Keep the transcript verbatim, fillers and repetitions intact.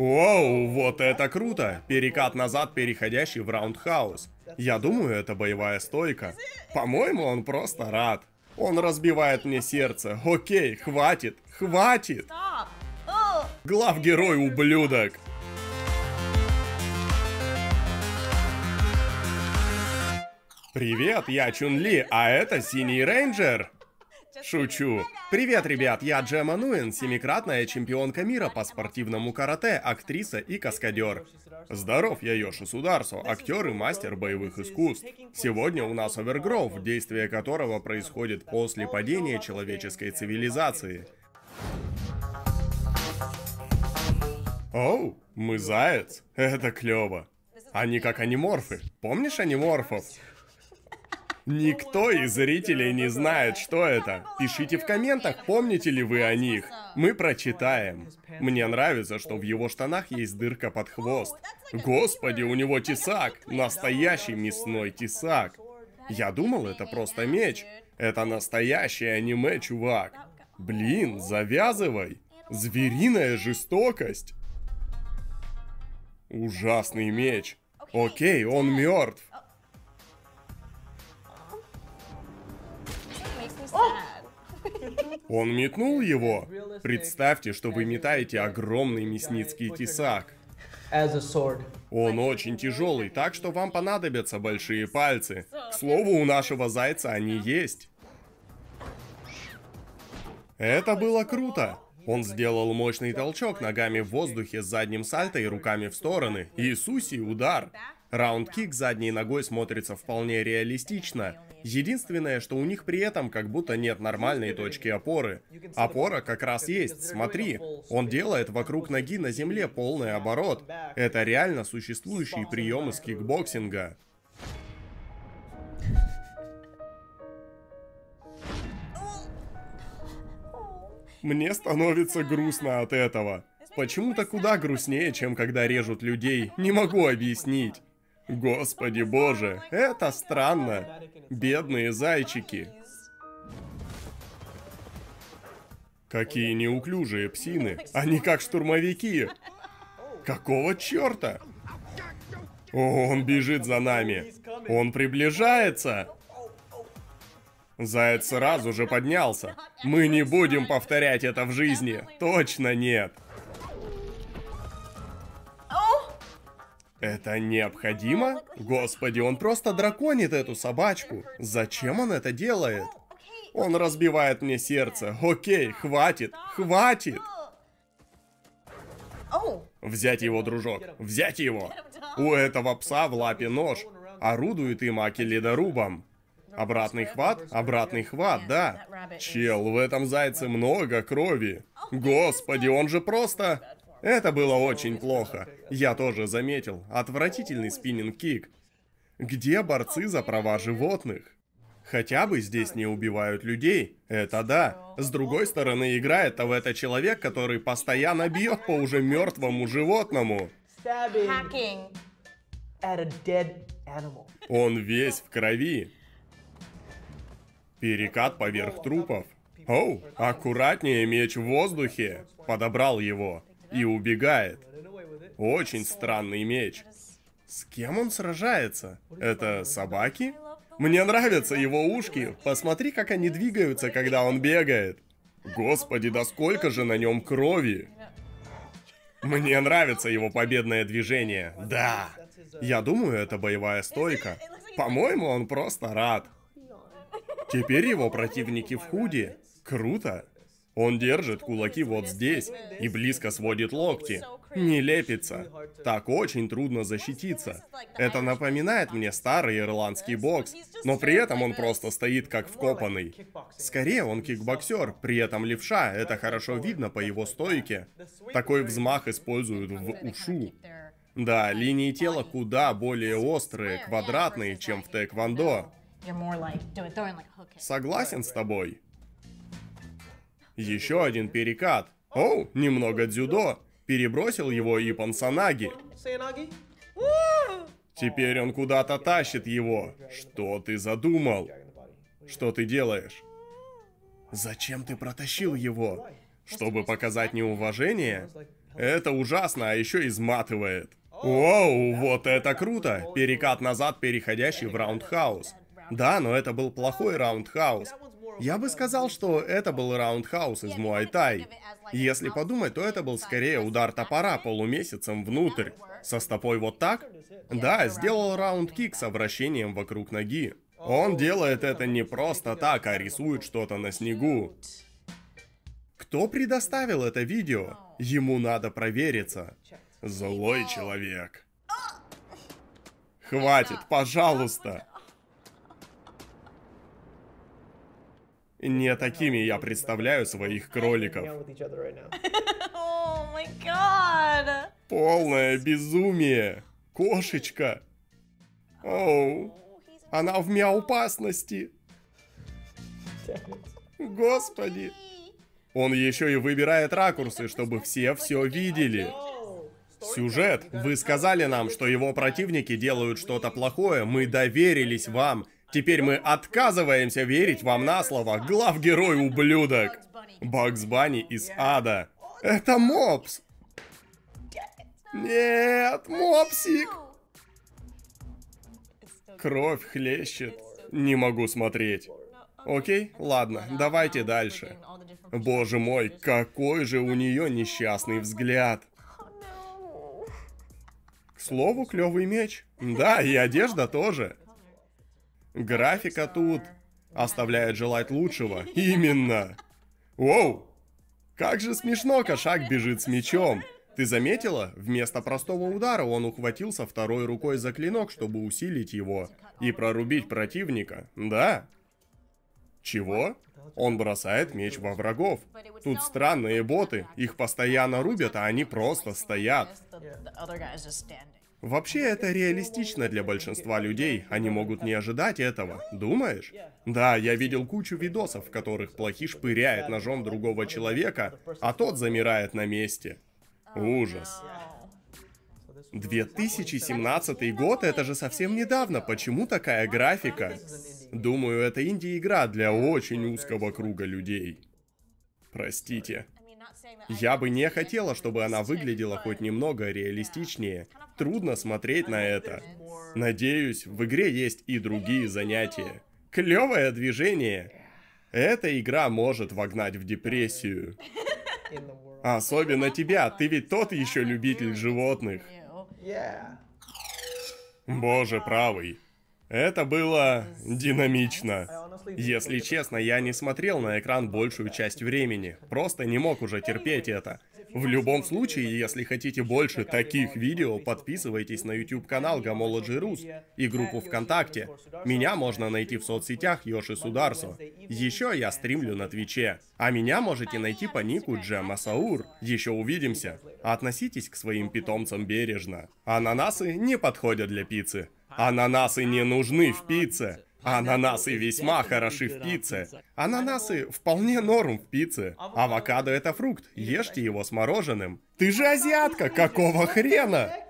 Оу, вот это круто! Перекат назад, переходящий в раундхаус. Я думаю, это боевая стойка. По-моему, он просто рад. Он разбивает мне сердце. Окей, хватит, хватит! Главгерой ублюдок! Привет, я Чун-Ли, а это Синий Рейнджер. Шучу. Привет, ребят, я Джемма Нгуен, семикратная чемпионка мира по спортивному карате, актриса и каскадер. Здоров, я Йоши Сударсо, актер и мастер боевых искусств. Сегодня у нас Overgrowth, действие которого происходит после падения человеческой цивилизации. Оу, мы заяц. Это клево. Они как аниморфы. Помнишь аниморфов? Никто из зрителей не знает, что это. Пишите в комментах, помните ли вы о них. Мы прочитаем. Мне нравится, что в его штанах есть дырка под хвост. Господи, у него тесак. Настоящий мясной тесак. Я думал, это просто меч. Это настоящий аниме, чувак. Блин, завязывай. Звериная жестокость. Ужасный меч. Окей, он мертв. Он метнул его. Представьте, что вы метаете огромный мясницкий тесак. Он очень тяжелый, так что вам понадобятся большие пальцы. К слову, у нашего зайца они есть. Это было круто. Он сделал мощный толчок ногами в воздухе с задним сальто и руками в стороны. Иисусе, удар. Раунд-кик задней ногой смотрится вполне реалистично. Единственное, что у них при этом как будто нет нормальной точки опоры. Опора как раз есть, смотри. Он делает вокруг ноги на земле полный оборот. Это реально существующий прием из кикбоксинга. Мне становится грустно от этого. Почему-то куда грустнее, чем когда режут людей. Не могу объяснить. Господи боже, это странно. Бедные зайчики. Какие неуклюжие псины. Они как штурмовики. Какого черта? О, он бежит за нами. Он приближается. Заяц сразу же поднялся. Мы не будем повторять это в жизни. Точно нет. Это необходимо? Господи, он просто драконит эту собачку. Зачем он это делает? Он разбивает мне сердце. Окей, хватит, хватит. Взять его, дружок, взять его. У этого пса в лапе нож. Орудует им аки ледорубом. Обратный хват? Обратный хват, да. Чел, в этом зайце много крови. Господи, он же просто... Это было очень плохо. Я тоже заметил. Отвратительный спиннинг-кик. Где борцы за права животных? Хотя бы здесь не убивают людей. Это да. С другой стороны, играет-то в это человек, который постоянно бьет по уже мертвому животному. Он весь в крови. Перекат поверх трупов. Оу, аккуратнее, меч в воздухе. Подобрал его. И убегает. Очень странный меч. С кем он сражается? Это собаки? Мне нравятся его ушки. Посмотри, как они двигаются, когда он бегает. Господи, да сколько же на нем крови. Мне нравится его победное движение. Да. Я думаю, это боевая стойка. По-моему, он просто рад. Теперь его противники в худи. Круто. Он держит кулаки вот здесь и близко сводит локти. Не лепится. Так очень трудно защититься. Это напоминает мне старый ирландский бокс, но при этом он просто стоит как вкопанный. Скорее он кикбоксер, при этом левша, это хорошо видно по его стойке. Такой взмах используют в ушу. Да, линии тела куда более острые, квадратные, чем в тэквондо. Согласен с тобой. Еще один перекат. Оу, немного дзюдо. Перебросил его и пансанаги. Теперь он куда-то тащит его. Что ты задумал? Что ты делаешь? Зачем ты протащил его? Чтобы показать неуважение? Это ужасно, а еще изматывает. Оу, вот это круто! Перекат назад, переходящий в раундхаус. Да, но это был плохой раундхаус. Я бы сказал, что это был раундхаус из муай-тай. Если подумать, то это был скорее удар топора полумесяцем внутрь. Со стопой вот так? Да, сделал раунд-кик с обращением вокруг ноги. Он делает это не просто так, а рисует что-то на снегу. Кто предоставил это видео? Ему надо провериться. Злой человек. Хватит, пожалуйста. Не такими я представляю своих кроликов. Полное безумие. Кошечка. Оу. Она в мяопасности. Господи. Он еще и выбирает ракурсы, чтобы все все видели. Сюжет. Вы сказали нам, что его противники делают что-то плохое. Мы доверились вам. Теперь мы отказываемся верить вам на слово. Главгерой ублюдок. Багс Банни из ада. Это мопс. Нет, мопсик. Кровь хлещет. Не могу смотреть. Окей, ладно, давайте дальше. Боже мой, какой же у нее несчастный взгляд. К слову, клевый меч. Да, и одежда тоже. Графика тут оставляет желать лучшего. Именно. Воу! Как же смешно, кошак бежит с мечом. Ты заметила? Вместо простого удара он ухватился второй рукой за клинок, чтобы усилить его и прорубить противника. Да. Чего? Он бросает меч во врагов. Тут странные боты. Их постоянно рубят, а они просто стоят. Вообще, это реалистично для большинства людей. Они могут не ожидать этого. Думаешь? Да, я видел кучу видосов, в которых плохиш пыряет ножом другого человека, а тот замирает на месте. Ужас. две тысячи семнадцатый год, это же совсем недавно. Почему такая графика? Думаю, это инди-игра для очень узкого круга людей. Простите. Я бы не хотела, чтобы она выглядела хоть немного реалистичнее. Трудно смотреть на это. Надеюсь, в игре есть и другие занятия. Клевое движение. Эта игра может вогнать в депрессию. Особенно тебя, ты ведь тот еще любитель животных. Боже правый. Это было динамично. Если честно, я не смотрел на экран большую часть времени. Просто не мог уже терпеть это. В любом случае, если хотите больше таких видео, подписывайтесь на YouTube-канал Gamology Rus и группу ВКонтакте. Меня можно найти в соцсетях Йоши Сударсо. Еще я стримлю на Твиче. А меня можете найти по нику Джема Саур. Еще увидимся. Относитесь к своим питомцам бережно. Ананасы не подходят для пиццы. Ананасы не нужны в пицце. Ананасы весьма хороши в пицце. Ананасы вполне норм в пицце. Авокадо — это фрукт. Ешьте его с мороженым. Ты же азиатка, какого хрена?